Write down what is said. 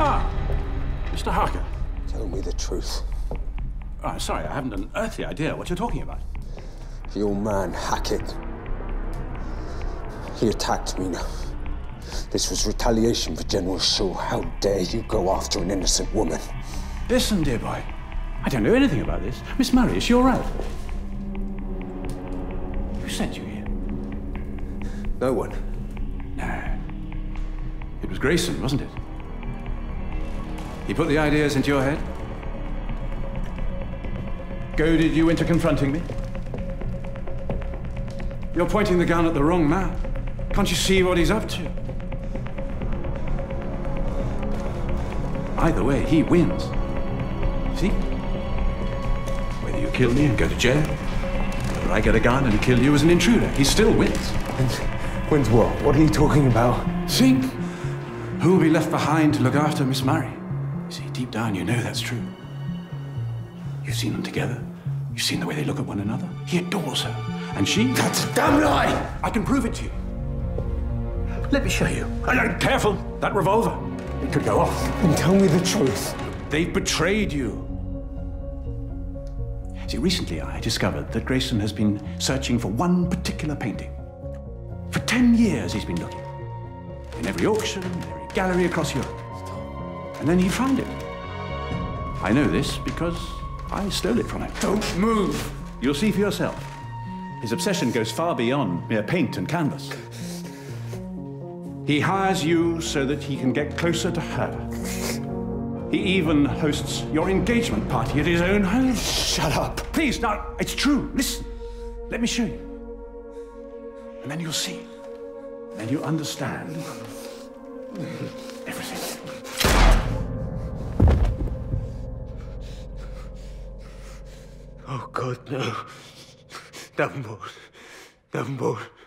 Ah, Mr. Harker. Tell me the truth. Oh, sorry, I haven't an earthly idea what you're talking about. Your man, Hackett. He attacked Mina. This was retaliation for General Shaw. How dare you go after an innocent woman? Listen, dear boy. I don't know anything about this. Miss Murray, is she all right? Who sent you here? No one. No. It was Grayson, wasn't it? He put the ideas into your head? Goaded you into confronting me? You're pointing the gun at the wrong man. Can't you see what he's up to? Either way, he wins. See? Whether you kill me and go to jail, whether I get a gun and kill you as an intruder, he still wins. And wins what? What are you talking about? Think. Who'll be left behind to look after Miss Murray? You see, deep down you know that's true. You've seen them together. You've seen the way they look at one another. He adores her. And she... That's a damn lie! I can prove it to you. Let me show you. Careful! That revolver. It could go off. Then tell me the truth. They've betrayed you. See, recently I discovered that Grayson has been searching for one particular painting. For 10 years he's been looking. In every auction, in every gallery across Europe. And then he found it. I know this because I stole it from him. Don't move! You'll see for yourself. His obsession goes far beyond mere paint and canvas. He hires you so that he can get closer to her. He even hosts your engagement party at his own home. Shut up! Please, now, it's true. Listen. Let me show you. And then you'll see. And you understand everything. Oh, God, no. Davenport. Davenport.